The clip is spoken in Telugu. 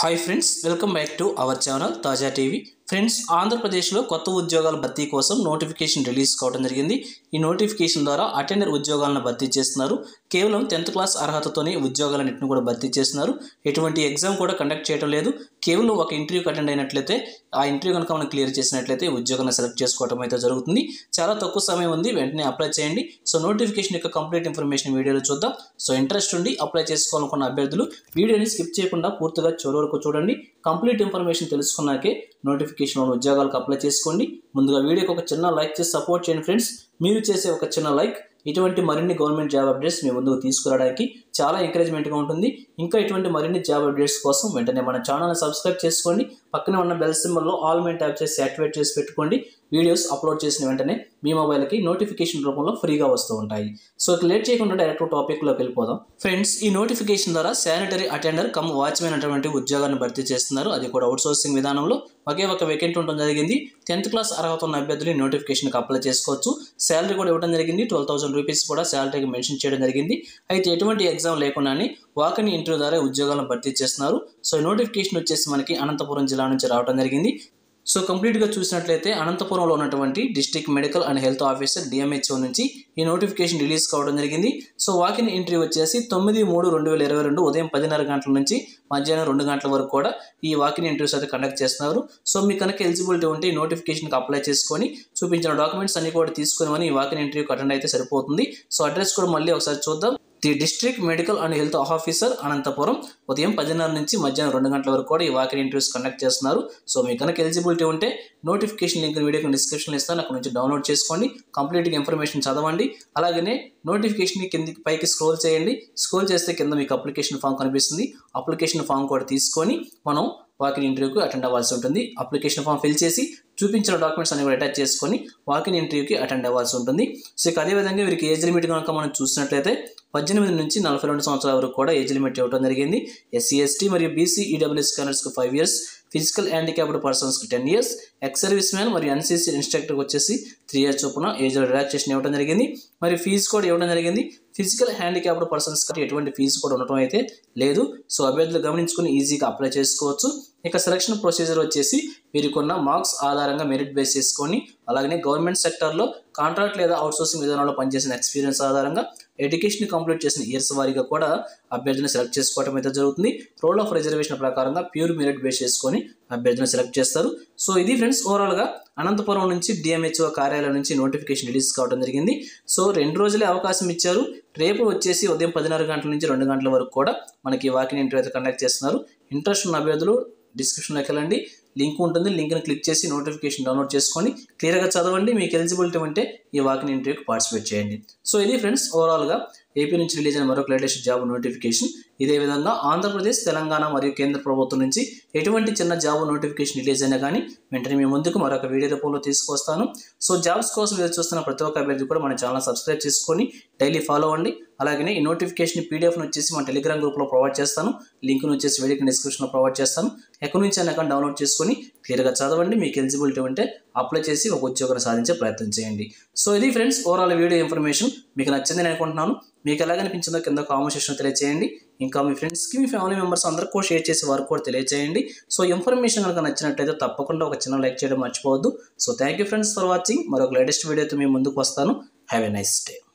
High friends welcome back to our channel Taaza TV. Friends Andhra Pradesh में కొత్త ఉద్యోగాల భర్తీ కోసం నోటిఫికేషన్ రిలీజ్ కావడం జరిగింది। ఈ నోటిఫికేషన్ ద్వారా అటెండర్ ఉద్యోగాలను భర్తీ చేస్తున్నారు। కేవలం 10th క్లాస్ అర్హతతోనే ఉద్యోగాలన్నిటిని కూడా భర్తీ చేస్తున్నారు। ఎటువంటి ఎగ్జామ్ కూడా కండక్ట్ చేయడం లేదు। కేవలం ఒక ఇంటర్వ్యూకి అటెండ్ అయినట్లయితే ఆ ఇంటర్వ్యూ గనుక మనం క్లియర్ చేసినట్లయితే ఉద్యోగాన్ని సెలెక్ట్ చేసుకోవడం అయితే జరుగుతుంది। చాలా తక్కువ సమయం ఉంది, వెంటనే అప్లై చేయండి। సో నోటిఫికేషన్ యొక్క కంప్లీట్ ఇన్ఫర్మేషన్ వీడియోలో చూద్దాం। సో ఇంట్రెస్ట్ ఉండి అప్లై చేసుకోవాలనుకున్న అభ్యర్థులు వీడియోని స్కిప్ చేయకుండా పూర్తిగా చివరకు చూడండి। కంప్లీట్ ఇన్ఫర్మేషన్ తెలుసుకున్నాకే నోటిఫికేషన్ ఉద్యోగాలకు అప్లై చేసుకోండి। ముందుగా వీడియోకి ఒక చిన్న లైక్ చేసి సపోర్ట్ చేయండి ఫ్రెండ్స్। మీరు చేసే ఒక చిన్న లైక్ ఇటువంటి మరిన్ని గవర్నమెంట్ జాబ్ అప్డేట్స్ మీ ముందుకు తీసుకురావడానికి చాలా ఎంకరేజ్మెంట్ గా ఉంటుంది। ఇంకా ఇటువంటి మరిన్ని జాబ్ అప్డేట్స్ కోసం వెంటనే మన ఛానల్ ని సబ్స్క్రైబ్ చేసుకోండి। పక్కనే ఉన్న బెల్ సింబల్ లో ఆల్ ని ట్యాప్ చేసి యాక్టివేట్ చేసి పెట్టుకోండి। వీడియోస్ అప్లోడ్ చేసిన వెంటనే మీ మొబైల్ కి నోటిఫికేషన్ రూపంలో ఫ్రీగా వస్తూ ఉంటాయి। సో లేట్ చేయకుండా డైరెక్ట్ టాపిక్ లోకి వెళ్ళిపోదాం ఫ్రెండ్స్। ఈ నోటిఫికేషన్ ద్వారా శానిటరీ అటెండర్ కమ్ వాచ్మెన్ అటువంటి ఉద్యోగాన్ని భర్తీ చేస్తున్నారు। అది కూడా అవుట్ సోర్సింగ్ విధానంలో ఒకే ఒక వేకెంట్ ఉండడం జరిగింది। 10th క్లాస్ అర్హత ఉన్న అభ్యర్థులు ఈ నోటిఫికేషన్కి అప్లై చేసుకోవచ్చు। శాలరీ కూడా ఇవ్వడం జరిగింది। 12,000 రూపీస్ కూడా శాలరీకి మెన్షన్ చేయడం జరిగింది। అయితే ఎటువంటి ఎగ్జామ్ లేకుండానే వాకన్ ఇంటర్వ్యూ ద్వారా ఉద్యోగాలను భర్తీ చేస్తున్నారు। సో నోటిఫికేషన్ వచ్చేసి మనకి అనంతపురం జిల్లా నుంచి రావడం జరిగింది। సో కంప్లీట్ గా చూసినట్లయితే అనంతపురంలో ఉన్నటువంటి district medical and health officer DMHO నుంచి ఈ నోటిఫికేషన్ రిలీజ్ కావడం జరిగింది। సో వాకిన్ ఎంట్రీ వచ్చేసి 9/3/2022 ఉదయం 10:30 గంటల నుంచి మధ్యాహ్నం 2 గంటల వరకు కూడా ఈ వాకిన్ ఎంట్రీస్ అయితే కండక్ట్ చేస్తున్నారు। సో మీకు కనుక ఎలిజిబిలిటీ ఉంటే ఈ నోటిఫికేషన్కి అప్లై చేసుకొని చూపించిన డాక్యుమెంట్స్ అన్ని కూడా తీసుకుని ఈ వాకిన్ ఎంట్రీకి అటెండ్ అయితే సరిపోతుంది। సో అడ్రస్ కూడా మళ్ళీ ఒకసారి చూద్దాం। The district medical and health officer Anantapuram ఉదయం 10:30 నుంచి మధ్యాహ్నం 2 గంటల వరకు కూడా ఈ వాకిన్ ఇంటర్వ్యూస్ కండక్ట్ చేస్తున్నారు। సో మీకు కనుక ఎలిజిబిలిటీ ఉంటే నోటిఫికేషన్ లింక్ వీడియోకి డిస్క్రిప్షన్లో ఇస్తాను, అక్కడ నుంచి డౌన్లోడ్ చేసుకోండి। కంప్లీట్గా ఇన్ఫర్మేషన్ చదవండి। అలాగే నోటిఫికేషన్ కిందకి పైకి స్క్రోల్ చేయండి। స్క్రోల్ చేస్తే కింద మీకు అప్లికేషన్ ఫామ్ కనిపిస్తుంది। అప్లికేషన్ ఫామ్ కూడా తీసుకొని మనం వాకిన్ ఇంటర్వ్యూకి అటెండ్ అవ్వాల్సి ఉంటుంది। అప్లికేషన్ ఫామ్ ఫిల్ చేసి చూపించిన డాక్యుమెంట్స్ అన్ని కూడా అటాచ్ చేసుకొని వాకిన్ ఇంటర్వ్యూకి అటెండ్ అవ్వాల్సి ఉంటుంది। సో ఇక అదేవిధంగా వీరికి ఏజ్ లిమిట్ కనుక మనం చూసినట్లయితే 18 నుంచి 42 సంవత్సరాల వరకు కూడా ఏజ్ లిమిట్ ఇవ్వడం జరిగింది। SC ST మరియు BC EWS స్కానర్స్కి 5 years, ఫిజికల్ హ్యాండిక్యాప్డ్ పర్సన్స్కి 10 years, ఎక్స్ సర్వీస్ మ్యాన్ మరియు NCC ఇన్స్ట్రక్టర్కి వచ్చేసి 3 years చొప్పున ఏజ్లో రిలాక్సేషన్ ఇవ్వడం జరిగింది। మరి ఫీజు కూడా ఇవ్వడం జరిగింది। ఫిజికల్ హ్యాండిక్యాప్డ్ పర్సన్స్కి ఎటువంటి ఫీజు కూడా ఉండటం అయితే లేదు। సో అభ్యర్థులు గమనించుకుని ఈజీగా అప్లై చేసుకోవచ్చు। ఇక సెలక్షన్ ప్రొసీజర్ వచ్చేసి వీరికున్న మార్క్స్ ఆధారంగా మెరిట్ బేస్ చేసుకొని అలాగే గవర్నమెంట్ సెక్టార్లో కాంట్రాక్ట్ లేదా అవుట్సోర్సింగ్ విధానంలో పనిచేసిన ఎక్స్పీరియన్స్ ఆధారంగా ఎడ్యుకేషన్ కంప్లీట్ చేసిన ఇయర్స్ వారీగా కూడా అభ్యర్థిని సెలెక్ట్ చేసుకోవడం అయితే జరుగుతుంది। రూల్ ఆఫ్ రిజర్వేషన్ ప్రకారంగా ప్యూర్ మెరిట్ బేస్ చేసుకొని అభ్యర్థిని సెలెక్ట్ చేస్తారు। సో ఇది ఫ్రెండ్స్ ఓవరాల్గా అనంతపురం నుంచి DMHO కార్యాలయం నుంచి నోటిఫికేషన్ రిలీజ్ కావడం జరిగింది। సో 2 రోజులే అవకాశం ఇచ్చారు। రేపు వచ్చేసి ఉదయం 10:30 గంటల నుంచి 2 గంటల వరకు కూడా మనకి వాకిన్ ఇంటర్వ్యూ అయితే కండక్ట్ చేస్తున్నారు। ఇంట్రెస్ట్ ఉన్న అభ్యర్థులు డిస్క్రిప్షన్లోకి వెళ్ళండి, లింక్ ఉంటుంది, లింక్ని క్లిక్ చేసి నోటిఫికేషన్ డౌన్లోడ్ చేసుకొని క్లియర్గా చదవండి। మీకు ఎలిజిబిలిటీ ఉంటే ఈ వాకిన్ ఇంటర్వ్యూకి పార్టిసిపేట్ చేయండి। సో ఇది ఫ్రెండ్స్ ఓవరాల్గా ఏపీ నుంచి రిలీజ్ అయిన మరొక లేటెస్ట్ జాబ్ నోటిఫికేషన్। ఇదే విధంగా ఆంధ్రప్రదేశ్, తెలంగాణ మరియు కేంద్ర ప్రభుత్వం నుంచి ఎటువంటి చిన్న జాబ్ నోటిఫికేషన్ రిలీజ్ అయినా కానీ వెంటనే మీ ముందుకు మరొక వీడియో రూపంలో తీసుకొస్తాను। సో జాబ్స్ కోసం మీరు చూస్తున్న ప్రతి ఒక్క అభ్యర్థి కూడా మన ఛానల్ సబ్స్క్రైబ్ చేసుకొని డైలీ ఫాలో అవ్వండి। అలాగే ఈ నోటిఫికేషన్ పీడిఎఫ్ను వచ్చేసి మన టెలిగ్రామ్ గ్రూప్లో ప్రొవైడ్ చేస్తాను, లింక్ను వచ్చేసి వీడియోకి డిస్క్రిప్షన్లో ప్రొవైడ్ చేస్తాను। ఎక్కడి నుంచి అయినా డౌన్లోడ్ చేసుకొని క్లియర్గా చదవండి। మీకు ఎలిజిబిలిటీ ఉంటే అప్లై చేసి ఒక ఉద్యోగాన్ని సాధించే ప్రయత్నం చేయండి। సో ఇది ఫ్రెండ్స్ ఓవరాల్ వీడియో ఇన్ఫర్మేషన్, మీకు నచ్చింది నేను అనుకుంటున్నాను। మీకు ఎలా అనిపించిందో కింద కామెంట్ సెక్షన్లో తెలియజేయండి। ఇంకా మీ ఫ్రెండ్స్కి, మీ ఫ్యామిలీ మెంబర్స్ అందరికీ కూడా షేర్ చేసి వారికి కూడా తెలియజేయండి। సో ఇన్ఫర్మేషన్ కనుక నచ్చినట్లయితే తప్పకుండా ఒక చిన్న లైక్ చేయడం మర్చిపోవద్దు। So thank you friends for watching. మరొక లేటెస్ట్ వీడియోతో మీ ముందుకు వస్తాను. Have a nice day.